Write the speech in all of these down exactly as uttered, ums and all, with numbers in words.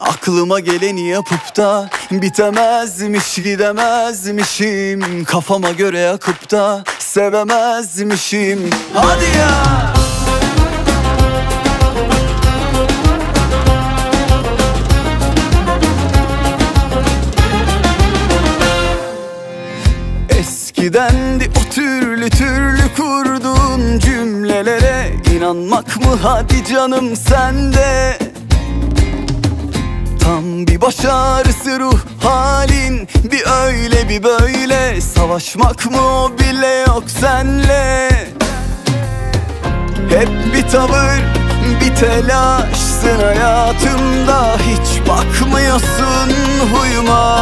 Aklıma geleni yapıp da bitemezmiş, gidemezmişim. Kafama göre yakıp da sevemezmişim. Hadi ya! Eskidendi o türlü türlü kurduğun cümlelere inanmak mı hadi canım sende? Tam bir baş ağrısı ruh halin, bir öyle bir böyle. Savaşmak mı o bile yok senle. Hep bir tavır, bir telaşsın hayatımda. Hiç bakmıyorsun huyuma.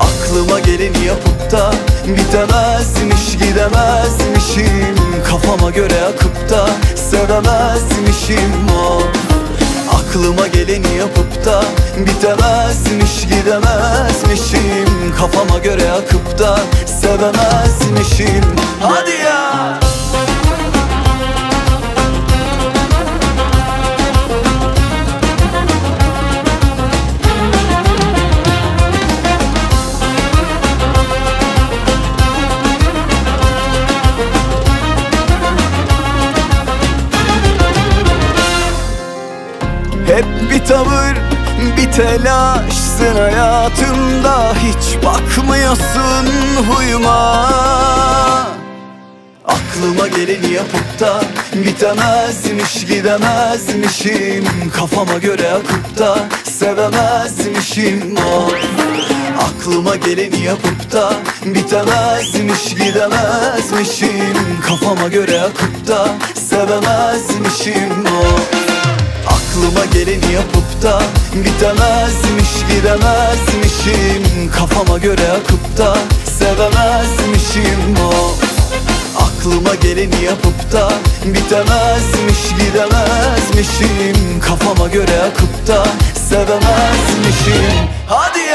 Aklıma geleni yapıp da bitemezmiş, gidemezmişim. Kafama göre akıp da sevemezmişim o. Aklıma geleni yapıp da bitemezmiş, gidemezmişim. Kafama göre akıp da sevemezmişim. Hadi ya! Hep bir tavır, bir telaşsın hayatımda. Hiç bakmıyorsun huyuma. Aklıma geleni yapıp da bitemezmiş, gidemezmişim. Kafama göre akıp da sevemezmişim o. Aklıma geleni yapıp da bitemezmiş, gidemezmişim. Kafama göre akıp da sevemezmişim o. Aklıma geleni yapıp da bitemezmiş, gidemezmişim. Kafama göre akıp da sevemezmişim o. Aklıma geleni yapıp da bitemezmiş, gidemezmişim. Kafama göre akıp da sevemezmişim. Hadi!